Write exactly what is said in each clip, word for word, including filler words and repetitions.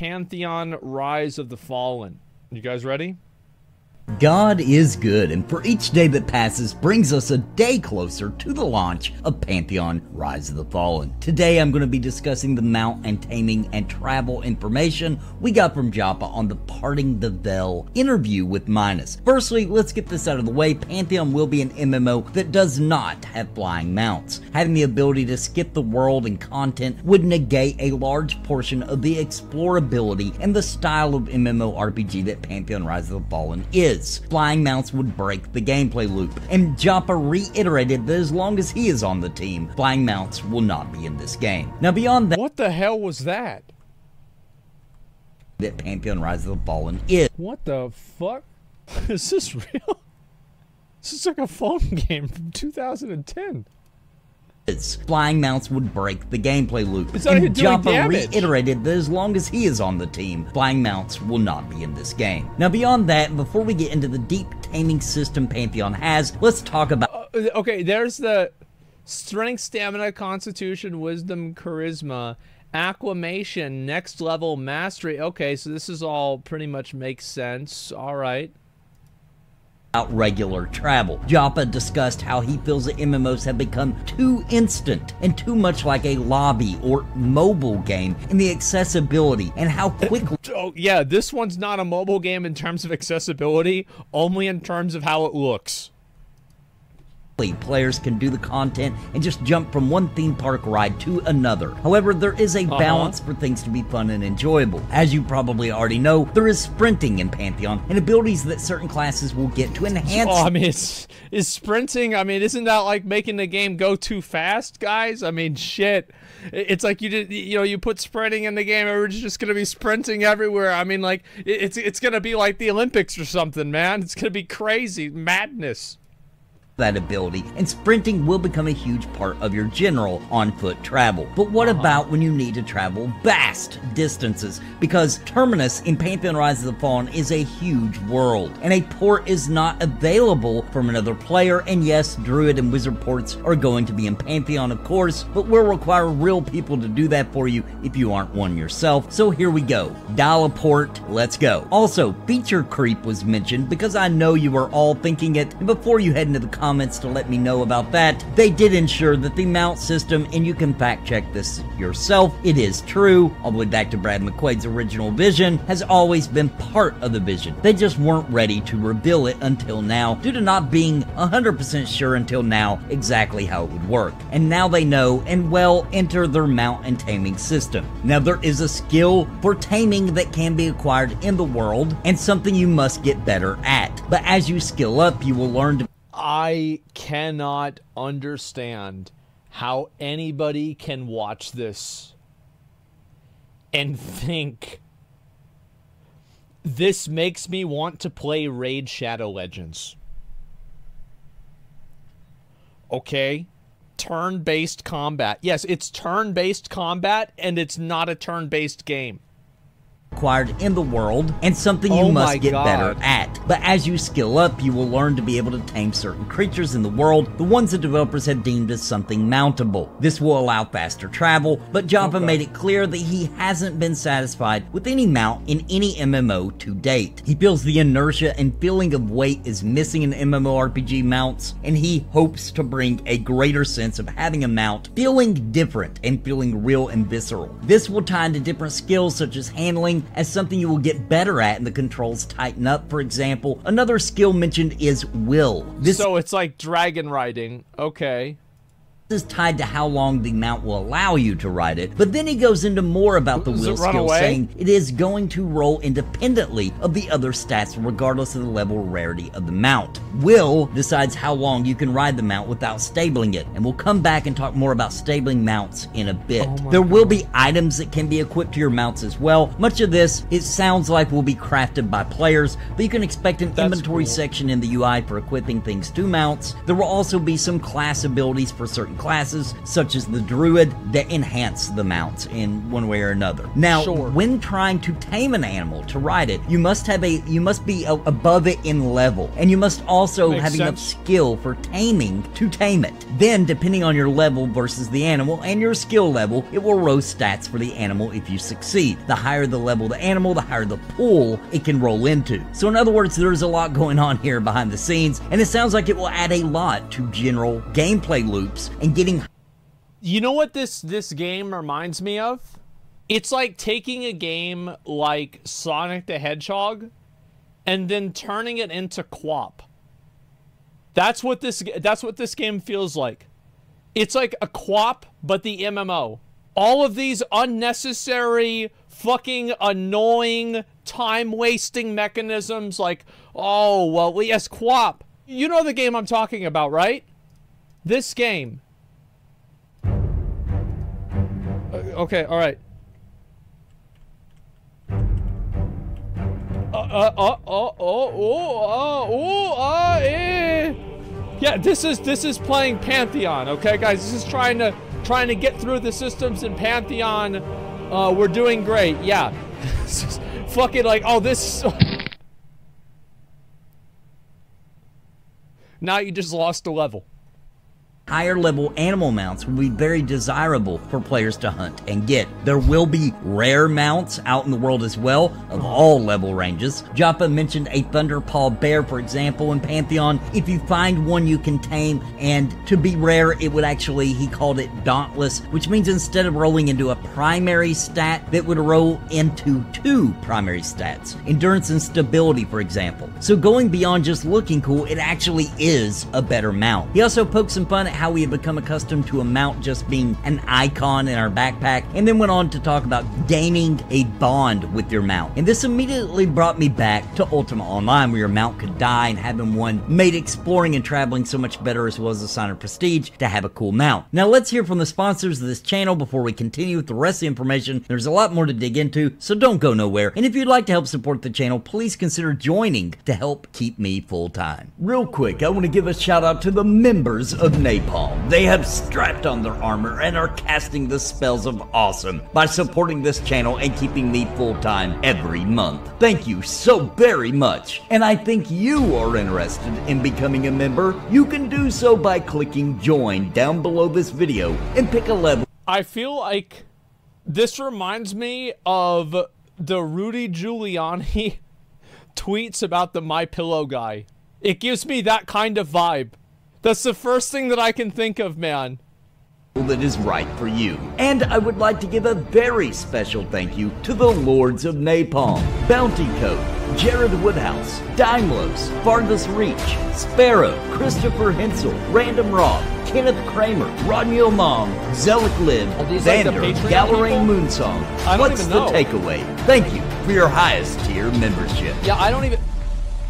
Pantheon: Rise of the Fallen. You guys ready? God is good, and for each day that passes brings us a day closer to the launch of Pantheon: Rise of the Fallen. Today I'm going to be discussing the mount and taming and travel information we got from Joppa on the Parting the Veil interview with Minus. Firstly, let's get this out of the way. Pantheon will be an M M O that does not have flying mounts. Having the ability to skip the world and content would negate a large portion of the explorability and the style of M M O R P G that Pantheon: Rise of the Fallen is. Flying mounts would break the gameplay loop, and Joppa reiterated that as long as he is on the team, flying mounts will not be in this game. Now beyond that, what the hell was that? That Pantheon: Rise of the Fallen is. What the fuck? Is this real? This is like a phone game from two thousand ten. Flying mounts would break the gameplay loop, it's and Joppa reiterated that as long as he is on the team, flying mounts will not be in this game. Now beyond that, before we get into the deep taming system Pantheon has, let's talk about... Uh, okay, there's the strength, stamina, constitution, wisdom, charisma, acclamation, next level, mastery. Okay, so this is all pretty much makes sense. All right. About regular travel. Joppa discussed how he feels that M M Os have become too instant and too much like a lobby or mobile game in the accessibility and how quickly... Oh, yeah, this one's not a mobile game in terms of accessibility, only in terms of how it looks. Players can do the content and just jump from one theme park ride to another. However, there is a balance uh-huh. for things to be fun and enjoyable. As you probably already know, there is sprinting in Pantheon and abilities that certain classes will get to enhance. Oh, I mean, it's, it's sprinting. I mean, isn't that like making the game go too fast, guys? I mean, shit. It's like you did, you know, you put sprinting in the game, everyone's just gonna be sprinting everywhere. I mean, like it's it's gonna be like the Olympics or something, man. It's gonna be crazy madness. That ability, and sprinting will become a huge part of your general on-foot travel. But what uh-huh. about when you need to travel vast distances? Because Terminus in Pantheon: Rise of the Fallen is a huge world, and a port is not available from another player, and yes, Druid and Wizard ports are going to be in Pantheon, of course, but we'll require real people to do that for you if you aren't one yourself. So here we go. Dial a port, let's go. Also, feature creep was mentioned because I know you are all thinking it, and before you head into the comments, Comments to let me know about that. They did ensure that the mount system, and you can fact check this yourself, it is true, all the way back to Brad McQuaid's original vision, has always been part of the vision. They just weren't ready to reveal it until now, due to not being one hundred percent sure until now exactly how it would work. And now they know, and well, enter their mount and taming system. Now there is a skill for taming that can be acquired in the world, and something you must get better at. But as you skill up, you will learn to... I cannot understand how anybody can watch this and think this makes me want to play Raid Shadow Legends. Okay, turn-based combat. Yes, it's turn-based combat, and it's not a turn-based game. Acquired in the world, and something you oh must get God. better at. But as you skill up, you will learn to be able to tame certain creatures in the world, the ones that developers have deemed as something mountable. This will allow faster travel, but Joppa okay. made it clear that he hasn't been satisfied with any mount in any M M O to date. He feels the inertia and feeling of weight is missing in M M O R P G mounts, and he hopes to bring a greater sense of having a mount, feeling different and feeling real and visceral. This will tie into different skills such as handling, as something you will get better at and the controls tighten up. For example, another skill mentioned is will. This so it's like dragon riding. Okay. This is tied to how long the mount will allow you to ride it, but then he goes into more about the will skill, saying it is going to roll independently of the other stats regardless of the level or rarity of the mount. Will decides how long you can ride the mount without stabling it, and we'll come back and talk more about stabling mounts in a bit. Oh there God. will be items that can be equipped to your mounts as well. Much of this, it sounds like, will be crafted by players, but you can expect an That's inventory cool. section in the U I for equipping things to mounts. There will also be some class abilities for certain classes such as the druid that enhance the mounts in one way or another. Now, sure. when trying to tame an animal to ride it, you must have a you must be a, above it in level, and you must also Makes have sense. enough skill for taming to tame it. Then, depending on your level versus the animal and your skill level, it will roll stats for the animal if you succeed. The higher the level of the animal, the higher the pool it can roll into. So in other words, there's a lot going on here behind the scenes, and it sounds like it will add a lot to general gameplay loops and getting... You know what this, this game reminds me of? It's like taking a game like Sonic the Hedgehog and then turning it into Q W O P. That's what this, that's what this game feels like. It's like a Q W O P, but the M M O. All of these unnecessary, fucking annoying, time-wasting mechanisms like, oh, well, yes, Q W O P. You know the game I'm talking about, right? This game. Okay, all right. Uh, uh, uh, oh, oh, oh, oh, oh, eh. Yeah, this is, this is playing Pantheon, okay, guys? This is trying to, trying to get through the systems in Pantheon. Uh, we're doing great, yeah. Fucking like, oh, this... Now you just lost a level. Higher level animal mounts will be very desirable for players to hunt and get. There will be rare mounts out in the world as well, of all level ranges. Joppa mentioned a Thunderpaw bear, for example, in Pantheon. If you find one you can tame, and to be rare, it would actually, he called it dauntless, which means instead of rolling into a primary stat, that would roll into two primary stats. Endurance and stability, for example. So going beyond just looking cool, it actually is a better mount. He also poked some fun at how we had become accustomed to a mount just being an icon in our backpack, and then went on to talk about gaining a bond with your mount. And this immediately brought me back to Ultima Online, where your mount could die, and having one made exploring and traveling so much better, as well as a sign of prestige to have a cool mount. Now let's hear from the sponsors of this channel before we continue with the rest of the information. There's a lot more to dig into, so don't go nowhere. And if you'd like to help support the channel, please consider joining to help keep me full time. Real quick, I want to give a shout out to the members of Napalm. They have strapped on their armor and are casting the spells of awesome by supporting this channel and keeping me full-time every month. Thank you so very much. And I think you are interested in becoming a member. You can do so by clicking join down below this video and pick a level. I feel like this reminds me of the Rudy Giuliani tweets about the My Pillow guy. It gives me that kind of vibe. That's the first thing that I can think of, man. That is right for you. And I would like to give a very special thank you to the Lords of Napalm, Bounty Coat, Jared Woodhouse, Daimlos, Fargus Reach, Sparrow, Christopher Hensel, Random Raw, Kenneth Kramer, Rodney Mom, Zelik Lib, Vander, like Gallery Moonsong. I don't What's even know. the takeaway? Thank you for your highest tier membership. Yeah, I don't even...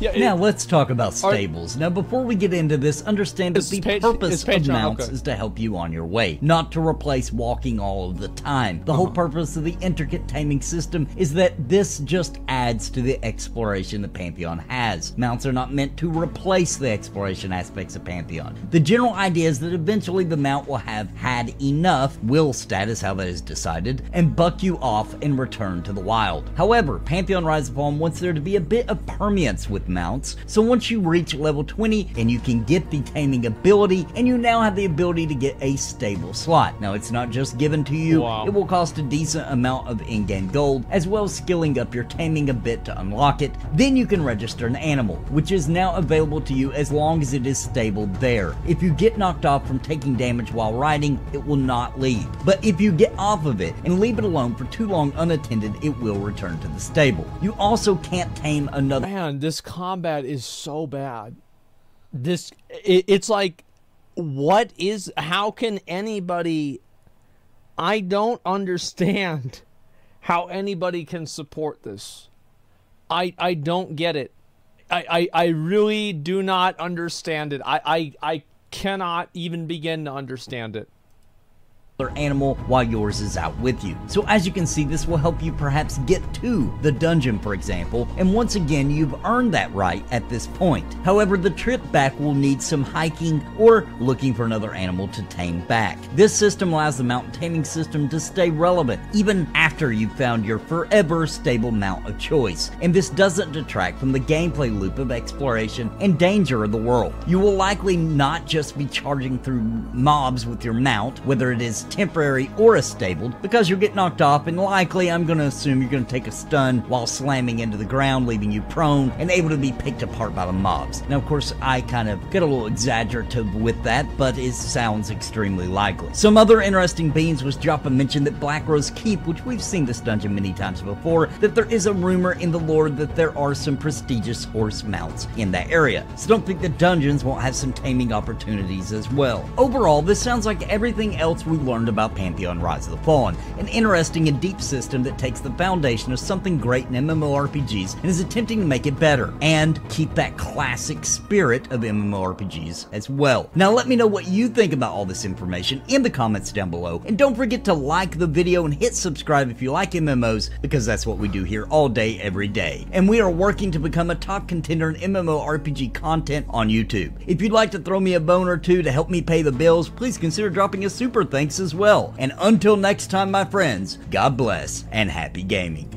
Yeah, now, it, let's talk about stables. Are, now, before we get into this, understand that the page, purpose of mounts okay. is to help you on your way, not to replace walking all of the time. The uh-huh. whole purpose of the intricate taming system is that this just adds to the exploration that Pantheon has. Mounts are not meant to replace the exploration aspects of Pantheon. The general idea is that eventually the mount will have had enough, will status, how that is decided, and buck you off and return to the wild. However, Pantheon Rise of the Fallen wants there to be a bit of permanence with mounts, so once you reach level twenty, then you can get the taming ability, and you now have the ability to get a stable slot. Now, it's not just given to you, wow. it will cost a decent amount of in-game gold, as well as skilling up your taming a bit to unlock it. Then you can register an animal, which is now available to you as long as it is stable there. If you get knocked off from taking damage while riding, it will not leave, but if you get off of it and leave it alone for too long unattended, it will return to the stable. You also can't tame another. Man, this combat is so bad. This it, it's like, what is, how can anybody, I don't understand how anybody can support this. I I don't get it. I I, I really do not understand it. I, I I cannot even begin to understand it. animal while yours is out with you. So as you can see, this will help you perhaps get to the dungeon, for example, and once again you've earned that right at this point. However, the trip back will need some hiking or looking for another animal to tame back. This system allows the mount taming system to stay relevant even after you've found your forever stable mount of choice, and this doesn't detract from the gameplay loop of exploration and danger of the world. You will likely not just be charging through mobs with your mount, whether it is temporary or a stabled, because you'll get knocked off, and likely I'm going to assume you're going to take a stun while slamming into the ground, leaving you prone and able to be picked apart by the mobs. Now of course I kind of get a little exaggerative with that, but it sounds extremely likely. Some other interesting beans was Joppa mentioned that Black Rose Keep, which we've seen this dungeon many times before, that there is a rumor in the lore that there are some prestigious horse mounts in that area, so don't think the dungeons won't have some taming opportunities as well. Overall, this sounds like everything else we learned about Pantheon: Rise of the Fallen, an interesting and deep system that takes the foundation of something great in M M O R P Gs and is attempting to make it better, and keep that classic spirit of M M O R P Gs as well. Now let me know what you think about all this information in the comments down below, and don't forget to like the video and hit subscribe if you like M M Os, because that's what we do here all day, every day, and we are working to become a top contender in M M O R P G content on YouTube. If you'd like to throw me a bone or two to help me pay the bills, please consider dropping a super thanks as well. And until next time, my friends, God bless and happy gaming.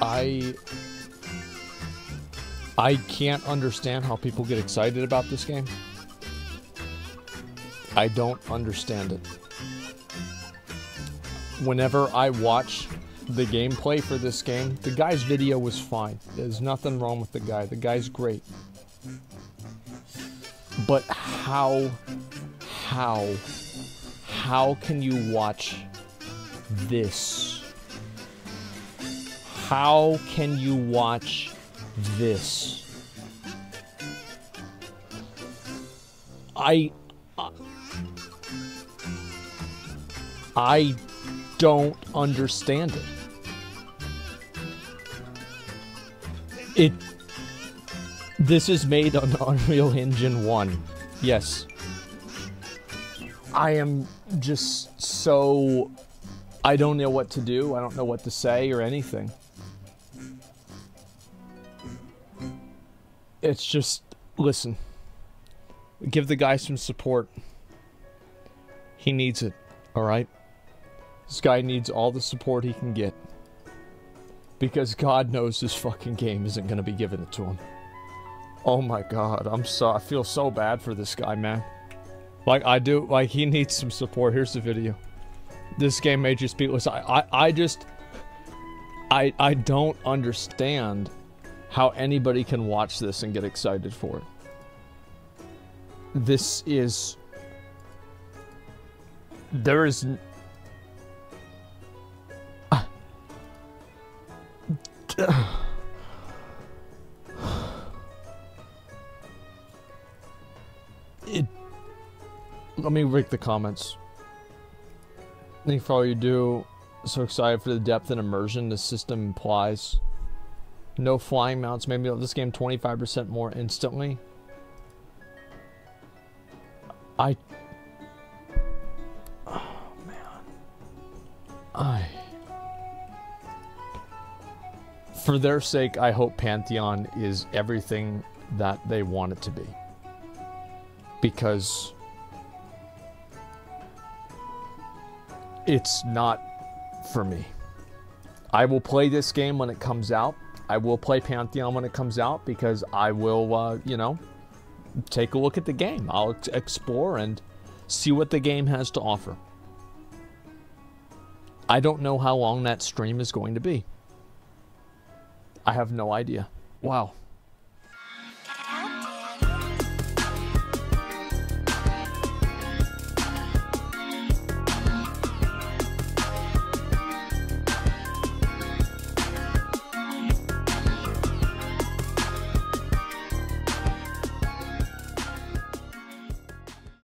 I I can't understand how people get excited about this game. I don't understand it. Whenever I watch the gameplay for this game, the guy's video was fine. There's nothing wrong with the guy. The guy's great. But how, how, how can you watch this? How can you watch this? I... I don't understand it. It... This is made on Unreal Engine one. Yes. I am just so... I don't know what to do. I don't know what to say or anything. It's just, listen, give the guy some support. He needs it, all right? This guy needs all the support he can get, because God knows this fucking game isn't going to be giving it to him. Oh my God, I'm so, I feel so bad for this guy, man. Like, I do, like, he needs some support. Here's the video. This game made you speechless. I, I, I just, I, I don't understand how anybody can watch this and get excited for it. This is... There is... Uh, it... Let me read the comments. Thank you for all you do. So excited for the depth and immersion this system implies. No flying mounts, maybe this game twenty-five percent more instantly. I... Oh, man. I... For their sake, I hope Pantheon is everything that they want it to be. Because... It's not for me. I will play this game when it comes out. I will play Pantheon when it comes out, because I will, uh, you know, take a look at the game. I'll ex explore and see what the game has to offer. I don't know how long that stream is going to be. I have no idea. Wow.